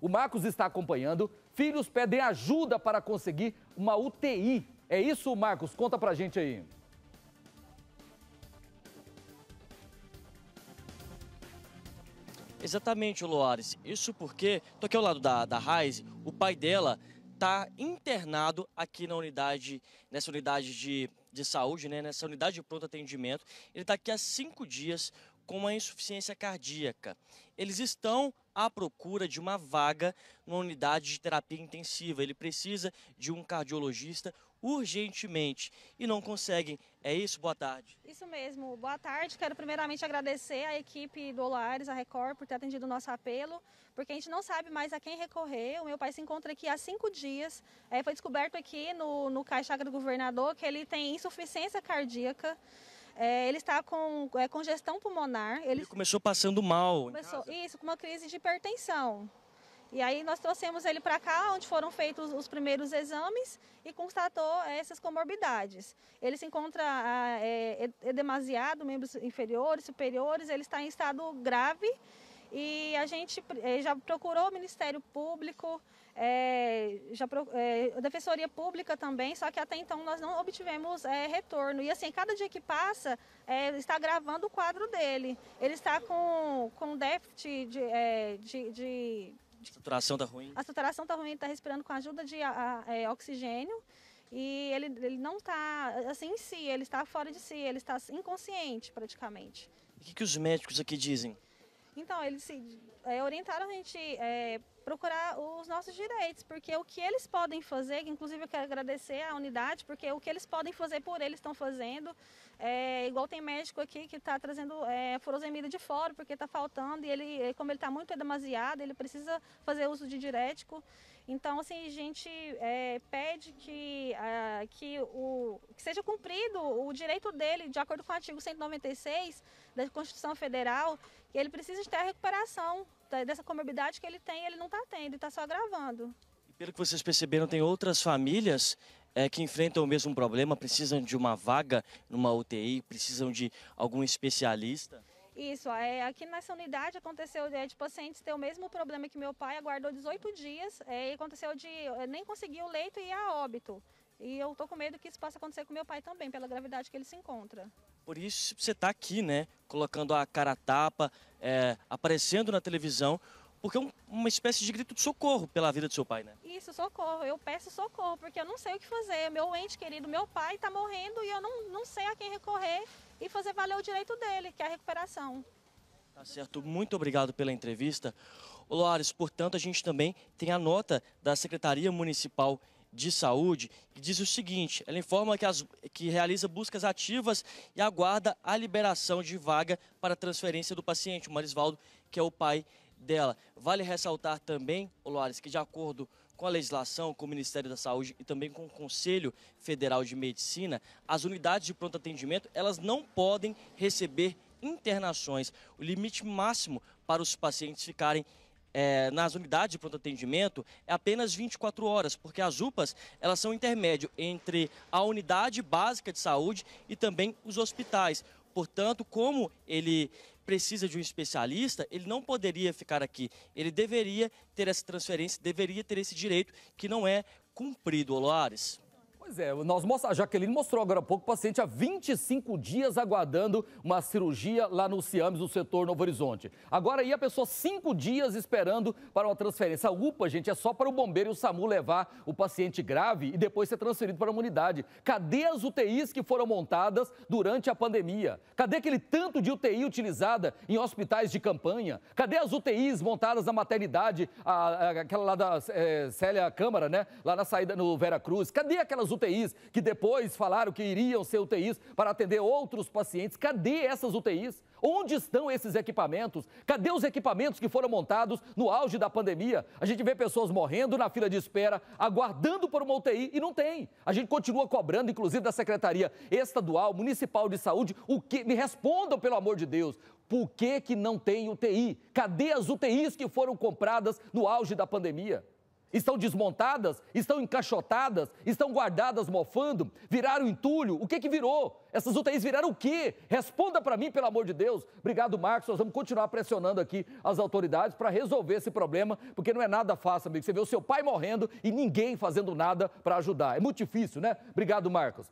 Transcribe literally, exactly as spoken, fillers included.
O Marcos está acompanhando. Filhos pedem ajuda para conseguir uma U T I. É isso, Marcos? Conta pra gente aí. Exatamente, Loares. Isso porque, tô aqui ao lado da, da Raíze, o pai dela está internado aqui na unidade, nessa unidade de, de saúde, né? Nessa unidade de pronto atendimento. Ele está aqui há cinco dias com uma insuficiência cardíaca. Eles estão à procura de uma vaga numa unidade de terapia intensiva. Ele precisa de um cardiologista urgentemente e não conseguem. É isso? Boa tarde. Isso mesmo. Boa tarde. Quero primeiramente agradecer à equipe do Olares, a Record, por ter atendido o nosso apelo, porque a gente não sabe mais a quem recorrer. O meu pai se encontra aqui há cinco dias. É, foi descoberto aqui no, no CAIS Chácara do Governador que ele tem insuficiência cardíaca. É, ele está com é, congestão pulmonar. Ele, ele começou passando mal. Começou, isso, com uma crise de hipertensão. E aí nós trouxemos ele para cá, onde foram feitos os primeiros exames e constatou essas comorbidades. Ele se encontra é, edemasiado, membros inferiores, superiores, ele está em estado grave. E a gente já procurou o Ministério Público, é, já pro, é, a Defensoria Pública também, só que até então nós não obtivemos é, retorno. E assim, cada dia que passa, é, está agravando o quadro dele. Ele está com, com déficit de... É, de, de a saturação está ruim. A saturação está ruim, ele está respirando com a ajuda de a, a, é, oxigênio. E ele, ele não está assim em si, ele está fora de si, ele está inconsciente praticamente. E o que, que os médicos aqui dizem? Então, eles se, é, orientaram a gente é, procurar os nossos direitos, porque o que eles podem fazer, inclusive eu quero agradecer à unidade, porque o que eles podem fazer por eles estão fazendo, é, igual tem médico aqui que está trazendo é, furosemida de fora, porque está faltando, e ele, como ele está muito edemasiado, ele precisa fazer uso de diurético. Então, assim, a gente é, pede que, a, que, o, que seja cumprido o direito dele, de acordo com o artigo cento e noventa e seis da Constituição Federal, que ele precisa ter a recuperação dessa comorbidade que ele tem, ele não está tendo, está só agravando. E pelo que vocês perceberam, tem outras famílias é, que enfrentam o mesmo problema, precisam de uma vaga numa U T I, precisam de algum especialista? Isso, é, aqui nessa unidade aconteceu é, de pacientes ter o mesmo problema que meu pai, aguardou dezoito dias é, e aconteceu de é, nem conseguir o leito e ir a óbito. E eu tô com medo que isso possa acontecer com meu pai também, pela gravidade que ele se encontra. Por isso você tá aqui, né, colocando a cara a tapa, é, aparecendo na televisão, porque é um, uma espécie de grito de socorro pela vida do seu pai, né? Isso, socorro. Eu peço socorro, porque eu não sei o que fazer. Meu ente querido, meu pai, tá morrendo e eu não, não sei a quem recorrer e fazer valer o direito dele, que é a recuperação. Tá certo. Muito obrigado pela entrevista. Loares, portanto, a gente também tem a nota da Secretaria Municipal de Saúde, que diz o seguinte, ela informa que, as, que realiza buscas ativas e aguarda a liberação de vaga para transferência do paciente, o Marisvaldo, que é o pai dela. Vale ressaltar também, Loares, que de acordo com a legislação, com o Ministério da Saúde e também com o Conselho Federal de Medicina, as unidades de pronto atendimento, elas não podem receber internações. O limite máximo para os pacientes ficarem É, nas unidades de pronto atendimento é apenas vinte e quatro horas, porque as U P As elas são intermédio entre a unidade básica de saúde e também os hospitais. Portanto, como ele precisa de um especialista, ele não poderia ficar aqui. Ele deveria ter essa transferência, deveria ter esse direito que não é cumprido, Loares. Pois é, nós mostra, a Jaqueline mostrou agora há pouco o paciente há vinte e cinco dias aguardando uma cirurgia lá no Ciames, no setor Novo Horizonte. Agora aí a pessoa cinco dias esperando para uma transferência. A U P A, gente, é só para o bombeiro e o SAMU levar o paciente grave e depois ser transferido para uma unidade. Cadê as U T Is que foram montadas durante a pandemia? Cadê aquele tanto de U T I utilizada em hospitais de campanha? Cadê as U T Is montadas na maternidade, aquela lá da é, Célia Câmara, né? Lá na saída no Vera Cruz? Cadê aquelas U T Is? U T Is que depois falaram que iriam ser U T Is para atender outros pacientes. Cadê essas U T Is? Onde estão esses equipamentos? Cadê os equipamentos que foram montados no auge da pandemia? A gente vê pessoas morrendo na fila de espera, aguardando por uma U T I e não tem. A gente continua cobrando, inclusive da Secretaria Estadual, Municipal de Saúde, o que me respondam, pelo amor de Deus. Por que que não tem U T I? Cadê as U T Is que foram compradas no auge da pandemia? Estão desmontadas, estão encaixotadas, estão guardadas mofando, viraram entulho. O que que virou? Essas U T Is viraram o quê? Responda para mim, pelo amor de Deus. Obrigado, Marcos. Nós vamos continuar pressionando aqui as autoridades para resolver esse problema, porque não é nada fácil, amigo. Você vê o seu pai morrendo e ninguém fazendo nada para ajudar. É muito difícil, né? Obrigado, Marcos.